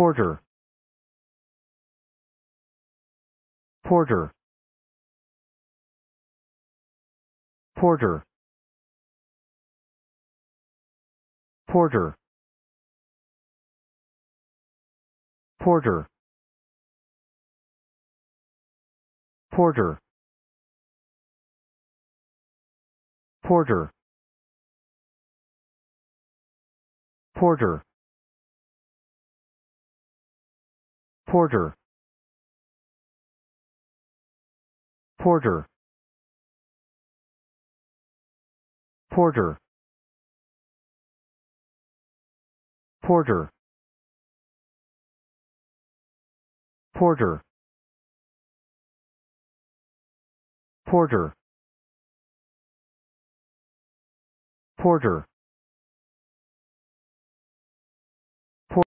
Porter, Porter, Porter, Porter, Porter, Porter, Porter, Porter, Porter, Porter, Porter, Porter, Porter, Porter, Porter,